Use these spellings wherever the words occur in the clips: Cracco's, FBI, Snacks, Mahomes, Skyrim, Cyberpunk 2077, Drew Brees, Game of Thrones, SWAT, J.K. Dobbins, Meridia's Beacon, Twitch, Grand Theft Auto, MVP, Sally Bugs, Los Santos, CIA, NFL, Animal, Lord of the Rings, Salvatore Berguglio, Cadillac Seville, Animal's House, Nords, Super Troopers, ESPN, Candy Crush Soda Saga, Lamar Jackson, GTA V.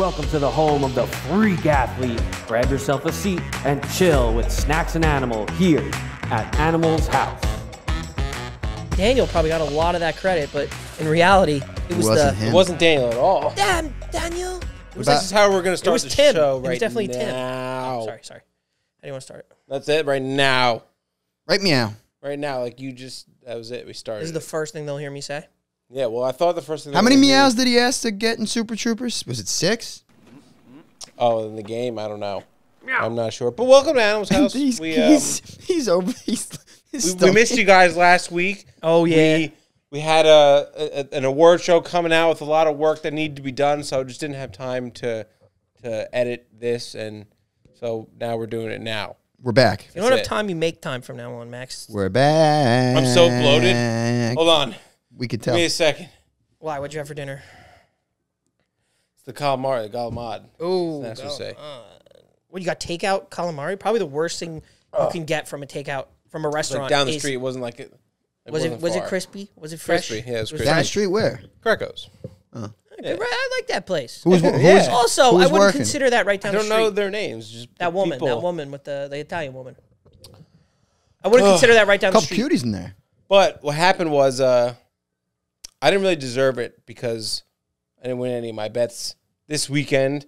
Welcome to the home of the freak athlete. Grab yourself a seat and chill with Snacks and Animal here at Animal's House. Daniel probably got a lot of that credit, but in reality, it wasn't Daniel at all. Damn, Daniel. This is how we're going to start the show right now. It was definitely Tim. Oh, sorry. How do you want to start it? That's it right now. Right meow. Right now, like you just, that was it. We started. This is the first thing they'll hear me say? Yeah, well, I thought the first thing... How many meows did he ask to get in Super Troopers? Was it 6? Oh, in the game, I don't know. Meow. I'm not sure. But welcome to Animal's House. He's over. We missed you guys last week. Oh, yeah. We had an award show coming out with a lot of work that needed to be done, so I just didn't have time to edit this, and so now we're doing it now. We're back. If you don't have time, you make time from now on, Max. We're back. I'm so bloated. Hold on. We could tell. Give me a second. Why? What'd you have for dinner? It's the calamari, the calamad. Oh, that's what I say. What, you got takeout calamari? Probably the worst thing you can get from a takeout from a restaurant. Like down the street, it wasn't like it. Was it crispy? Was it fresh? Crispy. Yeah, it was crispy. Down the street where? Cracco's. Yeah. I like that place. Also, I wouldn't consider that right down the street. I don't know their names. Just that woman with the Italian woman. I wouldn't consider that right down the street. Couple cuties in there. But what happened was, I didn't really deserve it because I didn't win any of my bets this weekend.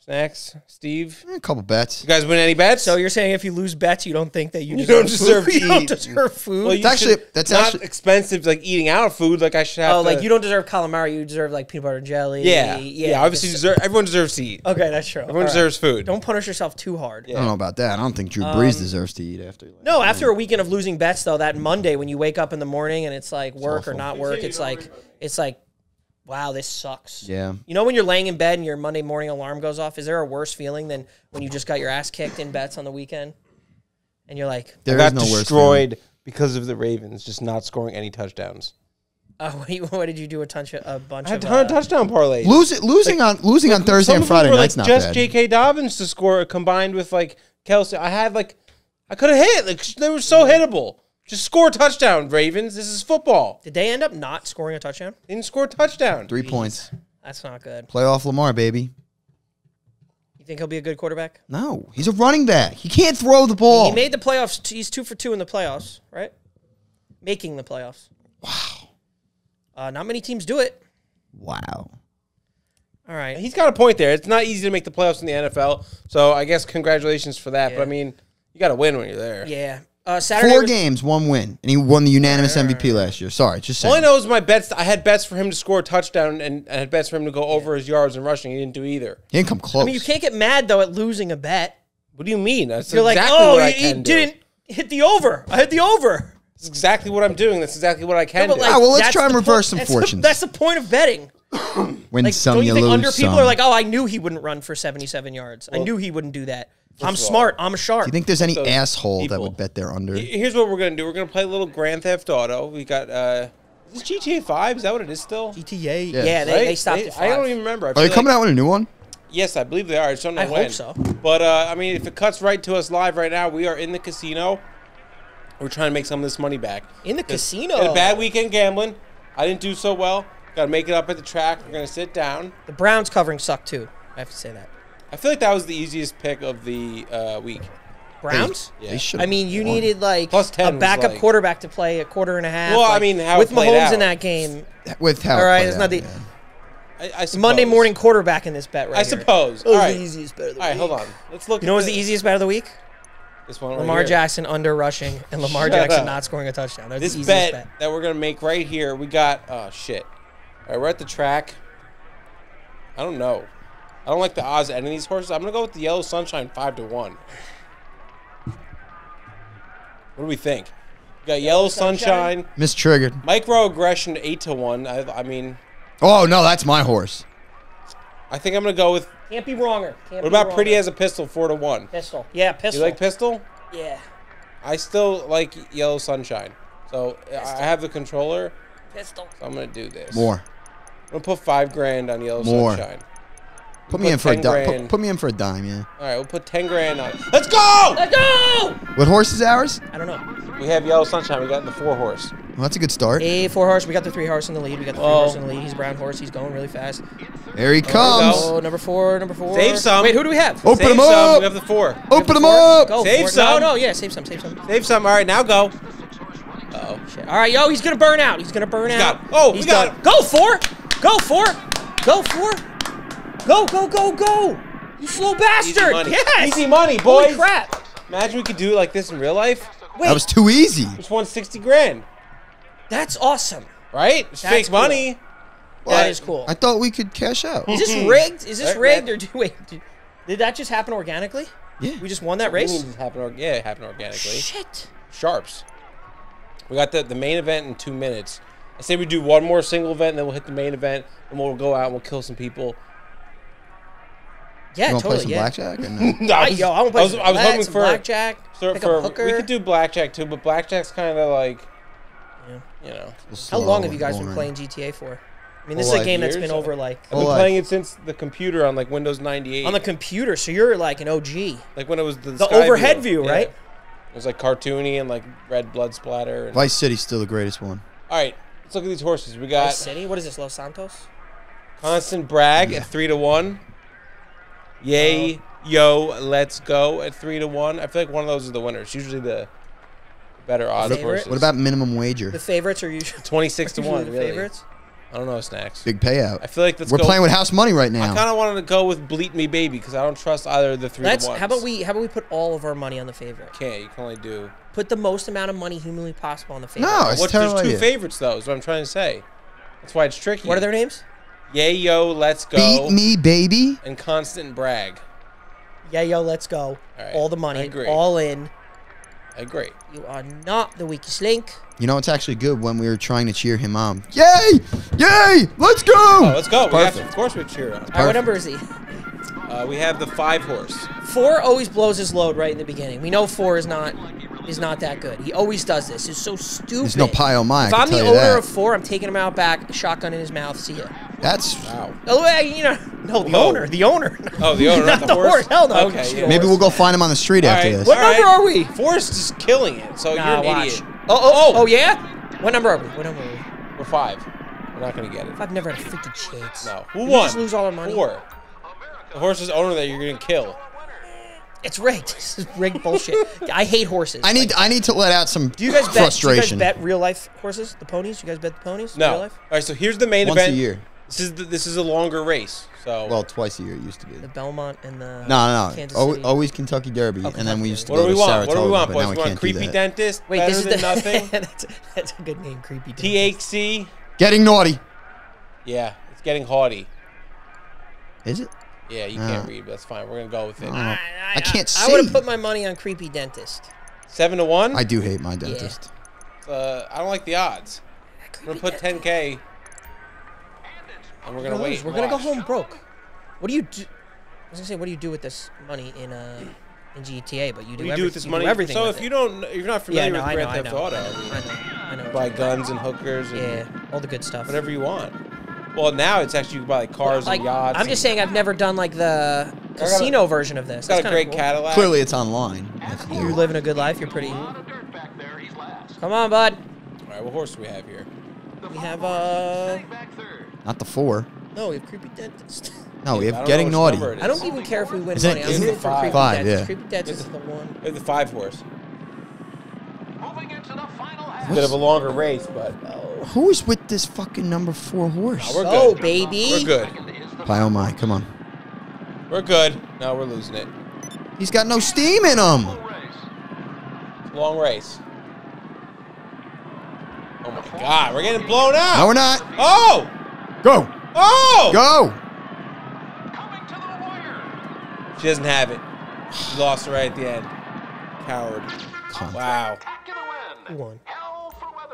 Snacks, Steve. A couple bets. You guys win any bets? So you're saying if you lose bets, you don't think that you don't deserve food? Well, that's not expensive, like eating out food. Like I should have. Oh, like you don't deserve calamari. You deserve like peanut butter and jelly. Yeah. Obviously, everyone deserves to eat. Okay, that's true. Everyone deserves food. Don't punish yourself too hard. Yeah. I don't know about that. I don't think Drew Brees deserves to eat after. Like, no, after a weekend of losing bets, though, that Monday when you wake up in the morning and it's like work or not work, it's like. Wow, this sucks. Yeah. You know when you're laying in bed and your Monday morning alarm goes off, is there a worse feeling than when you just got your ass kicked in bets on the weekend? And you're like, there is no worse feeling. I got destroyed because of the Ravens just not scoring any touchdowns. Oh, wait, what did you do? A ton of touchdown parlays. Losing on Thursday and Friday night's not bad. Just J.K. Dobbins to score combined with like Kelsey. I could have hit. Like they were so hittable. Just score a touchdown, Ravens. This is football. Did they end up not scoring a touchdown? They didn't score a touchdown. 3 points. That's not good. Playoff Lamar, baby. You think he'll be a good quarterback? No. He's a running back. He can't throw the ball. He made the playoffs. He's 2 for 2 in the playoffs, right? Making the playoffs. Wow. Not many teams do it. Wow. All right. He's got a point there. It's not easy to make the playoffs in the NFL, so I guess congratulations for that. Yeah. But, I mean, you got to win when you're there. Yeah. Four games, 1 win, and he won the unanimous MVP last year. Sorry, just saying. All I know is my bets. I had bets for him to score a touchdown, and I had bets for him to go over his yards and rushing. He didn't do either. He didn't come close. I mean, you can't get mad though at losing a bet. What do you mean? That's You're exactly like, oh, what I can he do. Didn't hit the over. I hit the over. That's exactly what I'm doing. That's exactly what I can do. Like, well, let's try and reverse some fortunes. That's the point of betting. When like, some don't you think lose under people some. Are like, oh, I knew he wouldn't run for 77 yards. Well, I knew he wouldn't do that. I'm smart. I'm sharp. Do you think there's any asshole that would bet they're under? Here's what we're going to do. We're going to play a little Grand Theft Auto. We got, is this GTA 5? Is that what it is still? GTA. Yes. Yeah, they stopped at 5. I don't even remember. Are they coming out with a new one? Yes, I believe they are. I just don't know when. I hope so. But, I mean, if it cuts right to us live right now, we are in the casino. We're trying to make some of this money back. In the casino? Had a bad weekend gambling. I didn't do so well. Got to make it up at the track. We're going to sit down. The Browns covering sucked, too. I have to say that. I feel like that was the easiest pick of the week. Browns? Yeah. I mean, you needed like a backup quarterback to play a quarter and a half. Well, like, I mean, how with Mahomes in that game. With how? All right, it's not the Monday morning quarterback in this bet, right? I suppose. All right, the easiest bet of the week. All right, hold on. Let's look. You know, what was the easiest bet of the week? This one. Lamar Jackson under rushing and Lamar Jackson not scoring a touchdown. This bet that we're gonna make right here. We got shit. All right, we're at the track. I don't know. I don't like the odds of any of these horses. I'm going to go with the Yellow Sunshine 5-1. What do we think? We got Yellow Sunshine. Mistriggered. Microaggression 8-1. I mean. Oh, no, that's my horse. I think I'm going to go with. Can't be wronger. Can't what about be wronger. Pretty as a Pistol 4-1? Pistol. Yeah, Pistol. You like Pistol? Yeah. I still like Yellow Sunshine. So Pistol. I have the controller. Pistol. So I'm going to do this. More. I'm going to put $5 grand on Yellow Sunshine. Put me in for a dime, yeah. All right, we'll put 10 grand on. Let's go! Let's go! What horse is ours? I don't know. We have Yellow Sunshine. We got the 4 horse. Well, that's a good start. A 4 horse. We got the 3 horse in the lead. We got the 3 horse in the lead. He's a brown horse. He's going really fast. There he comes. Oh, number four. Save some. Wait, who do we have? Open save them some. Up. We have the four. Open them up. Go save some. No, no, yeah, save some. Save some. All right, now go. Uh oh, shit. All right, yo, he's gonna burn out. He's out. Oh, he's we got him. Go four. Go. You slow bastard. Easy money. Yes. Easy money, boys. Holy crap. Imagine we could do it like this in real life. Wait. That was too easy. Just won 60 grand. That's awesome. Right? It's fake cool. money. Well, that is cool. I thought we could cash out. Is this rigged? Or did that just happen organically? Yeah. We just won that race? Yeah, it happened organically. Shit. Sharps. We got the main event in 2 minutes. I say we do one more single event, and then we'll hit the main event, and we'll go out and we'll kill some people. Yeah, you totally. Play some blackjack? Or no? I was hoping for blackjack. We could do blackjack too, but blackjack's kind of like, you know. How long have you guys been playing GTA for? I mean, this is a game that's been over like. I've been playing it since the computer on like Windows 98. On the computer, so you're like an OG. Like when it was the overhead view, right? It was like cartoony and like red blood splatter. And Vice City's still the greatest one. All right, let's look at these horses. We got Vice City. What is this, Los Santos? Constant Brag at 3-1. Yay, yo, let's go at 3-1. I feel like one of those is the winner. It's usually the better odds. What about minimum wager? The favorites are usually 26-1. The favorites? I don't know, Snacks. Big payout. I feel like we're playing with house money right now. I kind of wanted to go with Bleat Me Baby because I don't trust either of the three. How about we put all of our money on the favorite? Okay, you can only do. Put the most amount of money humanly possible on the favorite. No, it's terrible. There's two favorites though. Is what I'm trying to say. That's why it's tricky. What are their names? Yay, yo, let's go. Beat Me Baby. And Constant Brag. Yay, yo, let's go. All right. All the money. I agree. All in. I agree. You are not the weakest link. You know, it's actually good when we were trying to cheer him on. Yay! Yay! Let's go! Oh, let's go. Perfect. Of course we cheer on. Right, what number is he? We have the 5 horse. 4 always blows his load right in the beginning. We know 4 is not that good. He always does this. It's so stupid. There's no pie on mine. If I'm the owner of 4, I'm taking him out back, shotgun in his mouth. See ya. That's wow. You know, no, the owner. The owner. Oh, the owner, not the horse. Hell no. Okay, yeah. Maybe we'll go find him on the street after this. What number are we? 4's just killing it. So you're an idiot. Oh, yeah. What number are we? We're 5. We're not gonna get it. I've never had a freaking chance. No. Who won? We just lose all our money. 4. The horse's owner that you're gonna kill. It's rigged. This is rigged bullshit. I hate horses. I need to let out some frustration. Do you guys bet real life horses? The ponies? You guys bet the ponies? No. Real life? All right. So here's the main event. Once a year. This is a longer race, so well, twice a year it used to be. The Belmont and the Kansas City. Always Kentucky Derby, okay. And then we used to go to Saratoga. What do we want, boys? We want Creepy Dentist. Wait, this is the nothing. That's a good name, Creepy Dentist. THC. Getting naughty. Yeah, it's getting haughty. Is it? Yeah, you can't read, but that's fine. We're gonna go with it. I can't see. I would have put my money on Creepy Dentist. 7-1. I do hate my dentist. Yeah. I don't like the odds. We're gonna put 10K. And we're gonna wait. We're gonna go home broke. What do you do? I was gonna say, what do you do with this money in GTA? But you do, with this money. Everything. So if you don't, you're not familiar with Grand Theft Auto. I know. Buy guns and hookers. And all the good stuff. Whatever you want. Well, now it's actually you can buy like cars and yachts. I'm just saying, I've never done like the casino version of this. Got a great Cadillac. Clearly, it's online. You're living a good life. You're pretty. Come on, bud. All right, what horse do we have here? We have Not the 4. No, we have Creepy Dentist. No, we have Getting Naughty. I don't even care if we win money. I'm looking for Creepy Dentist. Creepy Dentist is the 1. It's the 5 horse. Moving into the final half. Bit of a longer race, but who is with this fucking number 4 horse? No, we're good. Oh, baby. We're good. Pie on mine. Come on. We're good. No, we're losing it. He's got no steam in him. Long race. Oh my God, we're getting blown out. No, we're not. Oh. Go! Oh! Go! Coming to the wire. She doesn't have it. She lost her right at the end. Coward. Wow. Who won?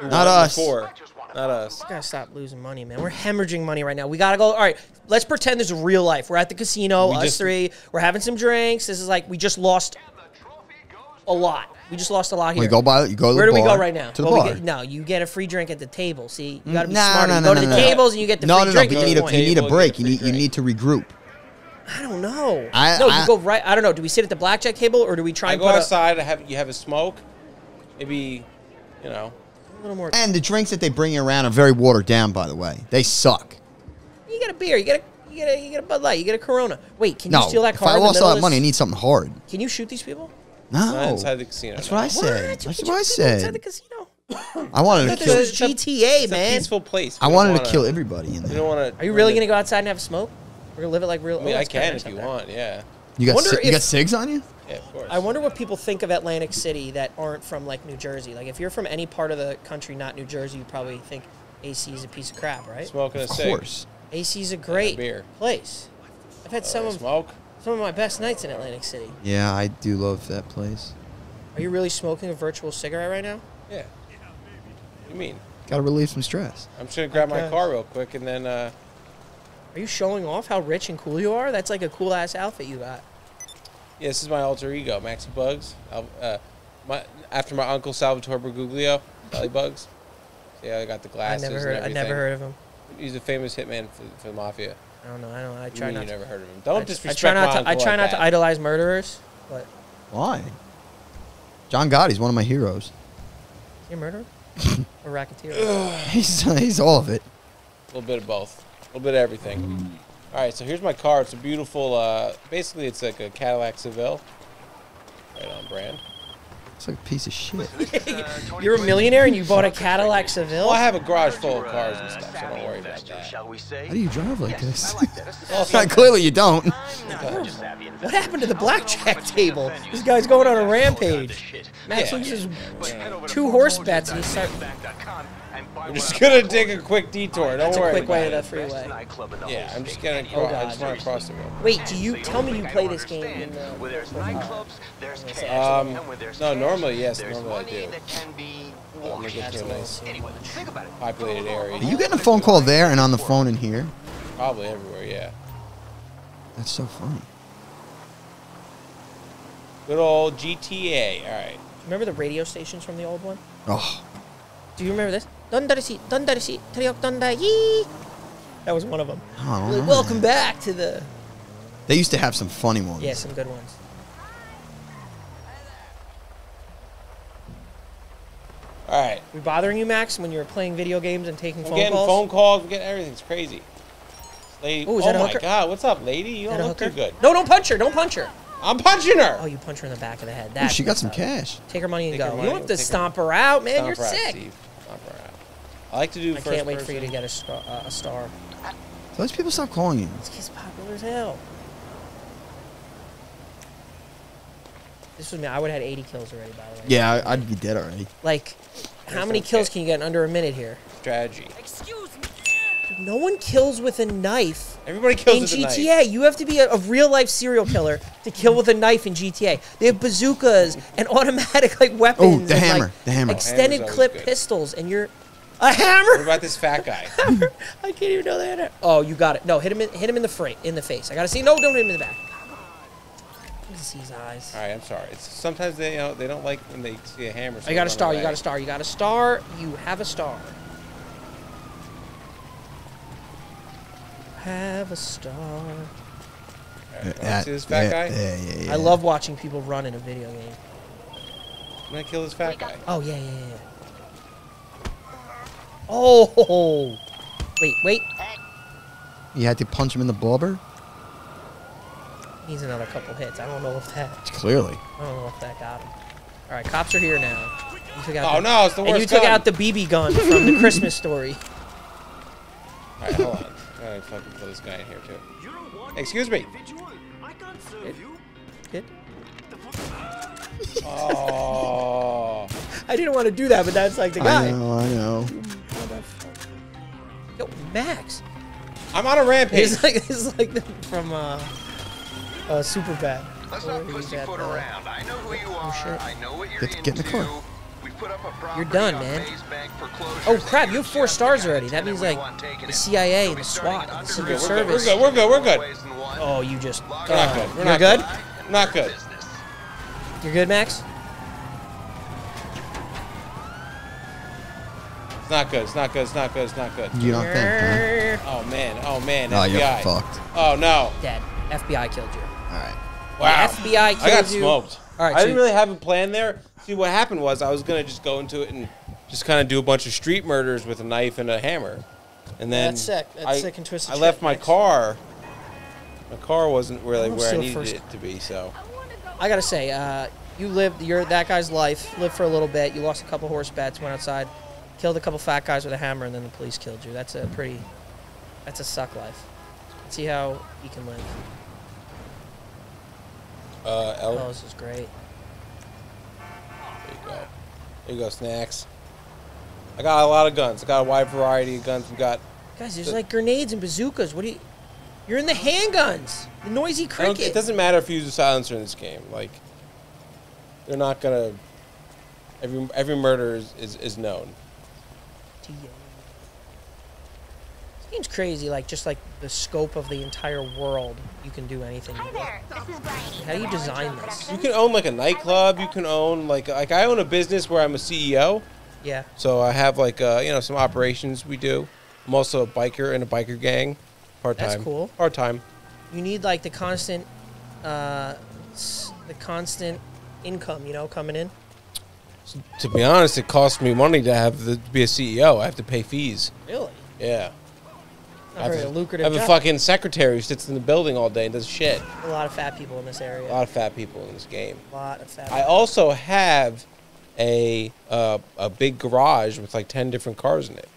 Not us. Not us. We gotta stop losing money, man. We're hemorrhaging money right now. We gotta go. All right, let's pretend this is real life. We're at the casino. Us 3. We're having some drinks. This is like we just lost a lot. We just lost a lot here. We go by, you go to the bar. Where do we go right now? To the bar. No, you get a free drink at the table. See, you gotta be smart. You go to the tables and you get the free drink. No, you need a break. You need to regroup. I don't know. You go right. I don't know. Do we sit at the blackjack table or do we try and go outside? You have a smoke. Maybe, you know, a little more. And the drinks that they bring you around are very watered down, by the way. They suck. You get a beer. You get a. You get a Bud Light. You get a Corona. Wait, can you steal that car? If I lost all that money, I need something hard. Can you shoot these people? No. Not inside the casino. That's what I said. That's what I said. Inside the casino. I wanted to kill. This was GTA, man. It's a peaceful place. I wanted to kill everybody in there. You don't want to. Are you really gonna go outside and have a smoke? We're gonna live it like real. I mean, I can if you want. Yeah. You got cigs on you? Yeah, of course. I wonder what people think of Atlantic City that aren't from like New Jersey. Like if you're from any part of the country not New Jersey, you probably think AC is a piece of crap, right? Smoking a cig. Of course. AC is a great place. I've had some of my best nights in Atlantic City. Yeah, I do love that place. Are you really smoking a virtual cigarette right now? Yeah. What do you mean? Got to relieve some stress. I'm just going to grab my car real quick and then... Are you showing off how rich and cool you are? That's like a cool-ass outfit you got. Yeah, this is my alter ego, Maxi Bugs. After my uncle, Salvatore Berguglio, Sally Bugs. Yeah, I got the glasses I never heard of him. He's a famous hitman for the mafia. I don't know. I try not to. You never heard of him. Don't disrespect my uncle. I try not to idolize murderers. But why? John Gotti's one of my heroes. Is he a murderer? Or racketeer? He's all of it. A little bit of both. A little bit of everything. All right, so here's my car. It's a beautiful, basically it's like a Cadillac Seville. Right on brand. It's like a piece of shit. You're a millionaire and you bought a Cadillac Seville? Well, I have a garage full of cars and stuff, so don't worry about that. How do you drive like this? Well, clearly you don't. What happened to the blackjack table? This guy's going on a rampage. Max looks just two horse bets and he starts... I'm just going to take a quick detour. Don't worry. That's a quick way to the freeway. Yeah, I'm just going to cross the road. Wait, do you tell me you play this game in the... No, normally, yes. Normally I do. I'm going to get to a nice populated area. Are you getting a phone call there and on the phone in here? Probably everywhere, yeah. That's so funny. Good old GTA. All right. Remember the radio stations from the old one? Oh. Do you remember this? That was one of them. Like, welcome back to the... They used to have some funny ones. Yeah, some good ones. All right. We bothering you, Max, when you were playing video games and taking phone calls? I'm getting phone calls. I'm getting everything. It's crazy. Lady. Ooh, oh, my God. What's up, lady? You don't look too good. No, don't punch her. Don't punch her. I'm punching her. Oh, you punch her in the back of the head. Ooh, she got some cash. Take her money and go. You don't have to stomp her out, man. You're sick. I like to do first person. I can't wait for you to get a star. So those people stop calling you. This kid's popular as hell. This was me. I would have had 80 kills already, by the way. Yeah, I'd be dead already. Like, how many kills can you get in under a minute here? Strategy. Excuse me. No one kills with a knife. Everybody kills with a knife. In GTA, you have to be a real-life serial killer to kill with a knife in GTA. They have bazookas and automatic like weapons. Oh, the hammer. Like, the hammer. Extended clip pistols, and you're... A hammer? What about this fat guy? I can't even know that. Oh, you got it. No, hit him in the face. I gotta see. No, don't hit him in the back. I can see his eyes. All right, I'm sorry. It's, sometimes they they don't like when they see a hammer. So I got a star. You got a star. You got a star. You have a star. Have a star. Right, see this fat guy? Yeah. I love watching people run in a video game. I'm gonna kill this fat guy. Oh yeah. Oh, wait. You had to punch him in the blubber? He's another couple hits. I don't know if that... Clearly. I don't know if that got him. All right, cops are here now. Oh, no, it's the worst gun. And you took out the BB gun from the Christmas story. All right, hold on. I gotta fucking put this guy in here, too. Excuse me. Kid? Oh. I didn't want to do that, but that's like the guy. I know. Yo, Max. I'm on a rampage. It's like from Superbad. Let's not pussyfoot around. I know who you are. Oh, shit. I know what you're into. Get in the car. You're done, man. Oh, crap. You have 4 stars already. That means, like, the CIA and the SWAT and the Secret Service. We're good. Oh, you just... We're not good. You're not good? Not good. You're good, Max? It's not good. You don't think, huh? Oh, man. No, FBI. You're fucked. Oh, no. Dead. FBI killed you. All right. Wow. The FBI killed you. I got smoked. All right, I didn't really have a plan there. See, what happened was I was going to just go into it and just kind of do a bunch of street murders with a knife and a hammer. And then... That's sick. That's sick and twisted. I left my car My car wasn't really where I needed it to be, so. I gotta say, you lived that guy's life, lived for a little bit, you lost a couple horse bets, went outside, killed a couple fat guys with a hammer, and then the police killed you. That's a pretty, that's a suck life. Let's see how you can live. Oh, this is great. There you go. There you go, snacks. I got a lot of guns. I got a wide variety of guns. We got... Guys, there's like grenades and bazookas. What do you... You're in the handguns. The noisy cricket. It doesn't matter if you use a silencer in this game. Like, they're not gonna... Every murder is known. This game's crazy. Like, just like the scope of the entire world. You can do anything. Hi there. This is Brian. How do you design this? You can own like a nightclub. You can own like I own a business where I'm a CEO. Yeah. So I have like you know, some operations we do. I'm also a biker in a biker gang. Hard time. That's cool. Hard time. You need like the constant income, you know, coming in. So, to be honest, it costs me money to have to be a CEO. I have to pay fees. Really? Yeah. Not very lucrative. I have a fucking secretary who sits in the building all day and does shit. A lot of fat people in this area. A lot of fat people in this game. A lot of fat people. I also have a big garage with like 10 different cars in it.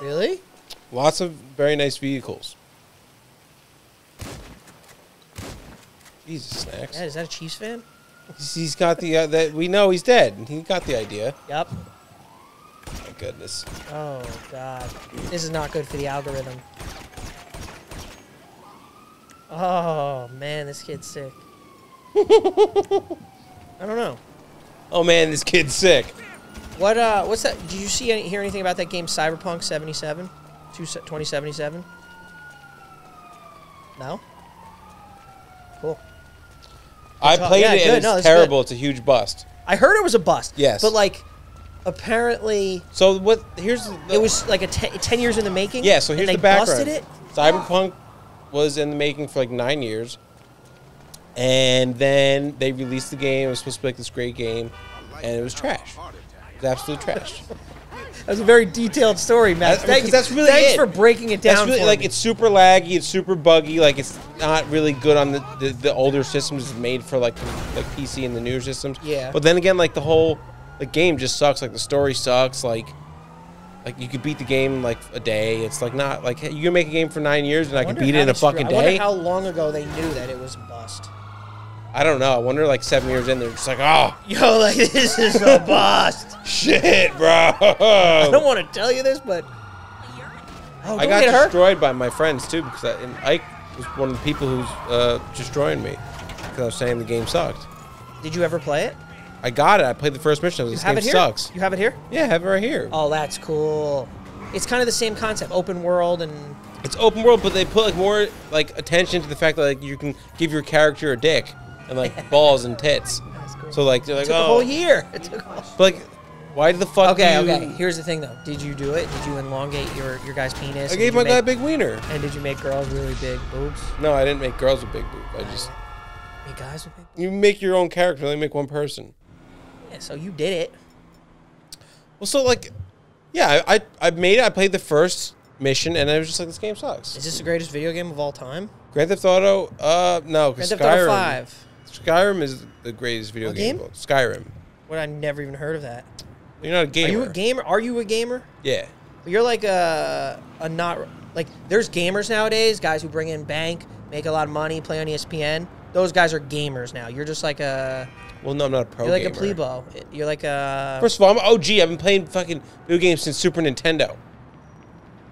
Really? Lots of very nice vehicles. Jesus, snacks. Yeah, is that a Chiefs fan? He's got the that we know he's dead. He got the idea. Yep. My goodness. Oh God, this is not good for the algorithm. Oh man, this kid's sick. I don't know. Oh man, this kid's sick. What? What's that? Did you see hear anything about that game Cyberpunk 77? 2077? No? Cool. I played it and it's terrible. It's a huge bust. I heard it was a bust. Yes. But like, apparently... So what, here's... it was like a 10 years in the making? Yeah, so here's the background. Busted it? Cyberpunk was in the making for like 9 years. And then they released the game. It was supposed to be like this great game. And it was trash. It was absolute trash. That was a very detailed story, Matt. Thanks for breaking it down. That's really, like, it's super laggy, it's super buggy. Like, it's not really good on the older systems. It's made for like PC and the newer systems. Yeah. But then again, like the whole game just sucks. Like the story sucks. Like you could beat the game in like a day. It's like not like you can make a game for 9 years and I could beat it in a fucking day. I wonder how long ago they knew that it was a bust. I don't know. I wonder, like, 7 years in, they're just like, oh. Yo, like, this is a bust. Shit, bro. I don't want to tell you this, but. Oh, I got destroyed by my friends, too, because Ike was one of the people who's destroying me. Because I was saying the game sucked. Did you ever play it? I got it. I played the first mission. I was like, this game sucks. You have it here? Yeah, I have it right here. Oh, that's cool. It's kind of the same concept, open world and. It's open world, but they put, like, more, like, attention to the fact that, like, you can give your character a dick. And like balls and tits. So like they're like, it took a whole year. It took a whole year. Like, why the fuck? Okay, okay. Here's the thing though. Did you do it? Did you elongate your guy's penis? I gave my guy a big wiener. And did you make girls really big boobs? No, I didn't make girls with big boobs. I just make guys with big boobs. You make your own character. Only make one person. Yeah, so you did it. Well, so like, yeah, I made it. I played the first mission, and I was just like, this game sucks. Is this the greatest video game of all time? Grand Theft Auto? No. Grand Theft Auto 5. Skyrim is the greatest video game. Skyrim. What? I never even heard of that. You're not a gamer. Are you a gamer? Are you a gamer? Yeah. You're like a not like there's gamers nowadays. Guys who bring in bank, make a lot of money, play on ESPN. Those guys are gamers now. You're just like a. Well, no, I'm not a pro. You're like gamer. A plebo. You're like a. First of all, I'm an OG. I've been playing fucking video games since Super Nintendo.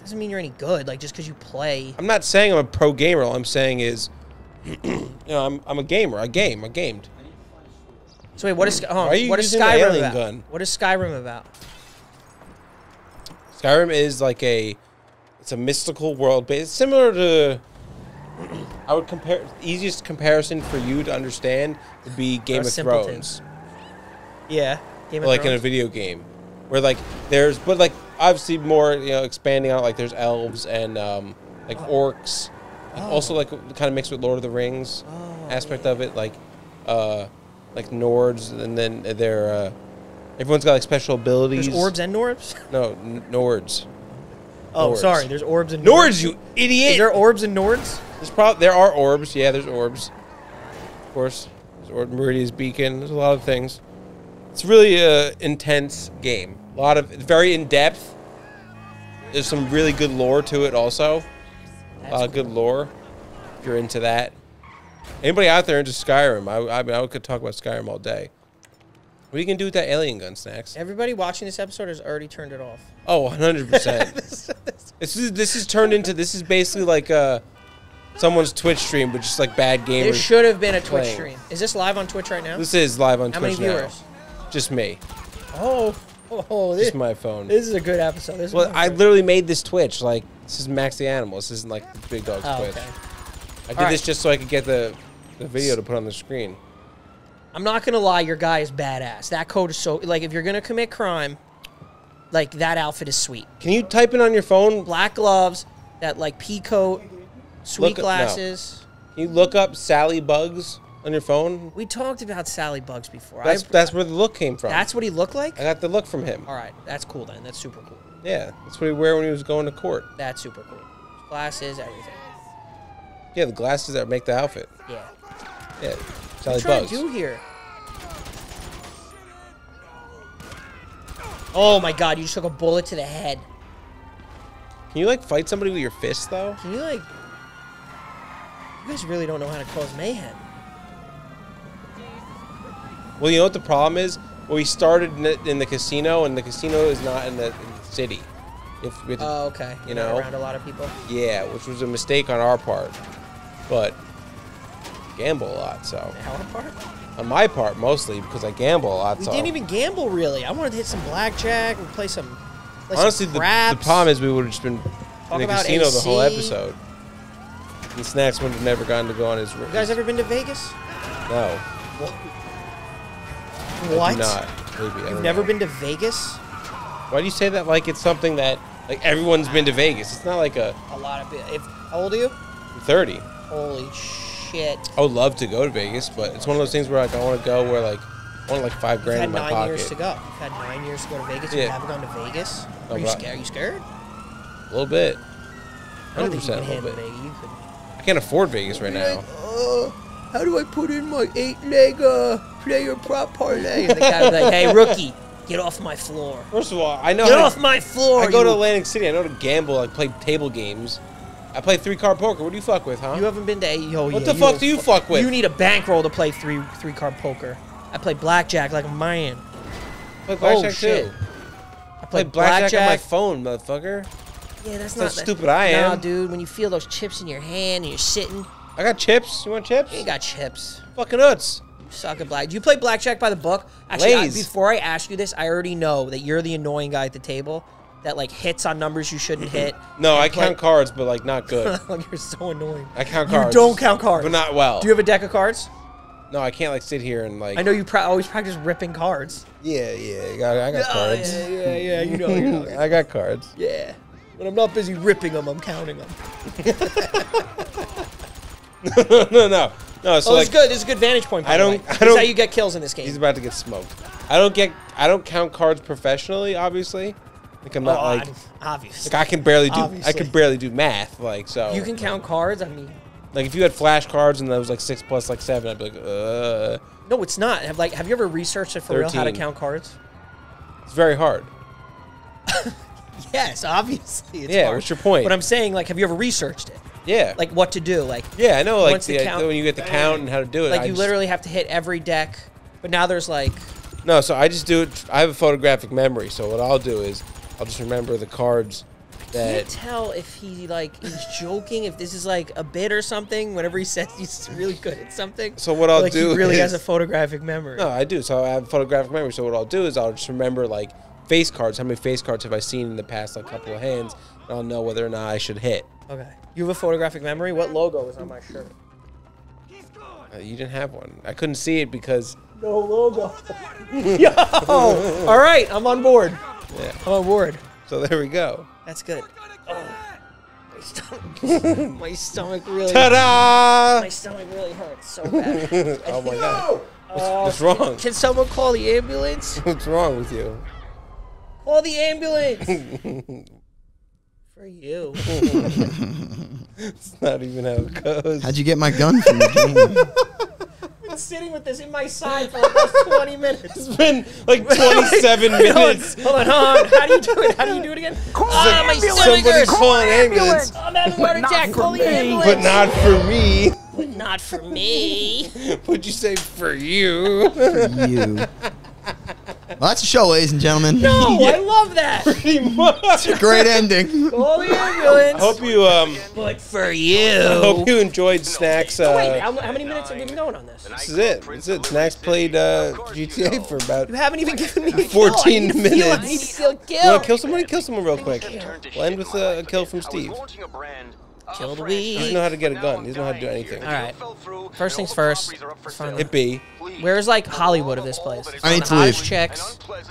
Doesn't mean you're any good. Like just because you play. I'm not saying I'm a pro gamer. All I'm saying is. You know, I'm a gamer. I gamed. So wait, what is Skyrim about? What is Skyrim about? Skyrim is like it's a mystical world, but it's similar to. I would compare the easiest comparison for you to understand would be Game of Thrones. Yeah, Game of Thrones. Like in a video game, where like there's but like obviously more you know expanding on it, like there's elves and like orcs. Oh. Also, like, kind of mixed with Lord of the Rings aspect of it, like Nords, and then they're, everyone's got, like, special abilities. There's orbs and Nords? No, Nords. Oh, Nords. Sorry, there's orbs and Nords. Nords, you idiot! Is there orbs and Nords? There are orbs. Yeah, there's orbs. Of course, there's orb, Meridia's Beacon. There's a lot of things. It's really a intense game. A lot of very in depth. There's some really good lore to it also. Good lore, if you're into that. Anybody out there into Skyrim? I mean, I could talk about Skyrim all day. What are you gonna do with that alien gun, Snacks? Everybody watching this episode has already turned it off. Oh, 100%. This is turned into, this is basically like someone's Twitch stream, but just like bad gamers. There should have been a Twitch stream. Is this live on Twitch right now? This is live on Twitch now. How many viewers? Just me. This is my phone. This is a good episode. This well, I literally made this Twitch. Like, this is Max the Animal. This isn't like the Big Dog's Twitch. Okay. I did this just so I could get the video to put on the screen. I'm not going to lie. Your guy is badass. That coat is so... Like, if you're going to commit crime, like, that outfit is sweet. Can you type in on your phone? Black gloves, that, like, pea coat, sweet glasses. No. Can you look up Sally Bugs on your phone? We talked about Sally Bugs before. That's where the look came from. That's what he looked like? I got the look from him. All right. That's cool, then. That's super cool. Yeah. That's what he wore when he was going to court. That's super cool. Glasses, everything. Yeah, the glasses that make the outfit. Yeah. Yeah. Sally Bugs. What are you trying to do here? Oh, my God. You just took a bullet to the head. Can you, like, fight somebody with your fist, though? Can you, like... You guys really don't know how to cause mayhem. Well, you know what the problem is? Well, we started in the casino, and the casino is not in the city. If we okay. You know, around a lot of people. Yeah, which was a mistake on our part. But I gamble a lot, so. Our part? On my part, mostly, because I gamble a lot, so. We didn't even gamble, really. I wanted to hit some blackjack and play some honestly, the problem is we would have just been in the casino the whole episode. And Snacks would have never gotten to go on his... You guys ever been to Vegas? No. What? What? Not. Maybe. You've never been to Vegas? Why do you say that like it's something that like everyone's been to Vegas? It's not like a lot of people. How old are you? I'm 30. Holy shit! I would love to go to Vegas, but it's one of those things where like I want to go where like I want like $5 grand in my pocket. 9 years to go. You've had 9 years to go to Vegas. Yeah. You haven't gone to Vegas. No, are you scared? Are you scared? A little bit. 100%. A little bit. I can't afford Vegas right now. How do I put in my 8-leg player prop parlay? The guy was like, hey, rookie, get off my floor. First of all, I know. Get off my floor. I go to Atlantic City. I know to gamble. I play table games. I play 3-card poker. What do you fuck with, huh? You haven't been to AEO yet. What the fuck do you fuck with? You need a bankroll to play three-card poker. I play blackjack like a man. I play blackjack too. I play blackjack on my phone, motherfucker. Yeah, that's not stupid. I am. Nah, dude. When you feel those chips in your hand and you're sitting. I got chips. You want chips? You ain't got chips. Fucking nuts. You suck at blackjack. Do you play blackjack by the book? Actually, before I ask you this, I already know that you're the annoying guy at the table that, like, hits on numbers you shouldn't hit. No, I count cards, but, like, not good. You're so annoying. I count cards. You don't count cards. But not well. Do you have a deck of cards? No, I can't, like, sit here and, like... I know you always practice ripping cards. Yeah, yeah. I got cards. Yeah. You know, I got cards. Yeah. When I'm not busy ripping them, I'm counting them. No. So it's good. It's a good vantage point. That's how you get kills in this game. He's about to get smoked. I don't count cards professionally. Obviously, like I'm not like obviously. Like I can barely do. Obviously. I can barely do math. Like so. You can count cards. I mean, like if you had flash cards and that was like 6 plus 7, I'd be like, No, it's not. Have you ever researched it for 13. Real? How to count cards? It's very hard. Yes, obviously. It's hard. What's your point? But I'm saying, like, have you ever researched it? Yeah. Like what to do. Like yeah, I know. Like when you get the count and how to do it. Like you literally have to hit every deck. But now there's like. No, so I just do it. I have a photographic memory. So what I'll do is I'll just remember the cards. That... I can't tell if he like is joking. If this is like a bit or something. Whenever he says he's really good at something. So what I'll like, do. He really has a photographic memory. No, I do. So I have a photographic memory. So what I'll do is I'll just remember like face cards. How many face cards have I seen in the past like couple of hands? And I'll know whether or not I should hit. Okay. You have a photographic memory? What logo is on my shirt? You didn't have one. I couldn't see it because... No logo. Yo! All right, I'm on board. Yeah. I'm on board. So there we go. That's good. Oh. My stomach really... Ta-da! My stomach really hurts so bad. Oh, my God. What's wrong? Can someone call the ambulance? What's wrong with you? Call the ambulance! For you. It's not even how it goes. How'd you get my gun from the game? I've been sitting with this in my side for almost 20 minutes. It's been like 27 minutes. Hold on. How do you do it? How do you do it again? Call ambulance. Somebody's calling ambulance. I'm having a heart attack. Call the ambulance. But not for me. But not for me. What'd you say for you? For you. Well, that's a show, ladies and gentlemen. No, yeah. I love that. Pretty much. It's a great ending. Call the ambulance. Hope you, But for you. Hope you enjoyed Snacks. Oh, wait, how many minutes have we been going on this? This is it. This is it. Snacks played GTA for about... You haven't even given me a 14 kill. Minutes. I need to steal a kill. No, kill somebody. Kill someone real quick. We'll end with a kill from Steve. Killed weed. He doesn't know how to get a gun. He doesn't know how to do anything. All right. First things first. It be. Where's like Hollywood of this place? I need to leave. Checks. What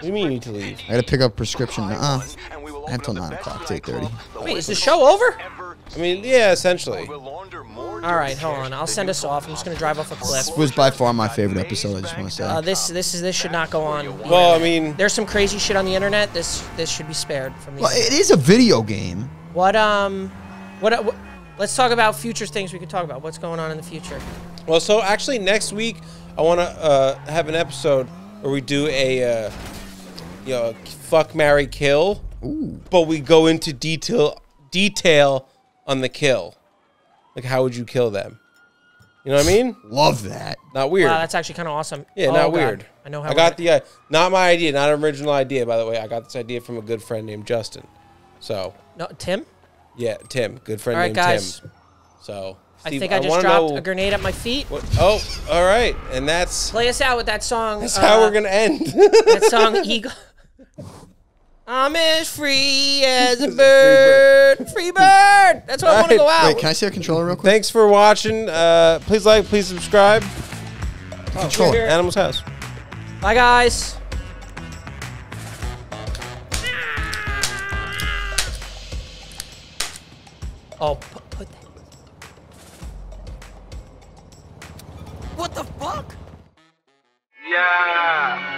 do you mean you need to leave? I gotta pick up prescription. Until 9 o'clock. 8:30. Wait, is the show over? I mean, yeah, essentially. All right, hold on. I'll send us off. I'm just gonna drive off a cliff. This was by far my favorite episode. I just want to say. This should not go on. Well, I mean, there's some crazy shit on the internet. This should be spared from the. Well, it is a video game. What, let's talk about future things we can talk about. What's going on in the future? Well, so actually next week I want to have an episode where we do a fuck, marry, kill. Ooh. But we go into detail on the kill. Like, how would you kill them? You know what I mean? Love that. Not weird. Wow, that's actually kind of awesome. Yeah, not weird. I know how. I got the not my idea, not an original idea, by the way. I got this idea from a good friend named Justin. So. No, Tim? Yeah, Tim. Good friend named Tim. All right, guys. So, Steve, I think I just dropped a grenade at my feet. What? Oh, all right. And that's... Play us out with that song. That's how we're going to end. That song, Eagle. I'm as free as a bird. Free bird. That's why I want to go out. Wait, can I see a controller real quick? Thanks for watching. Please like, please subscribe. Controller. Animal's House. Bye, guys. Oh, put that. What the fuck? Yeah.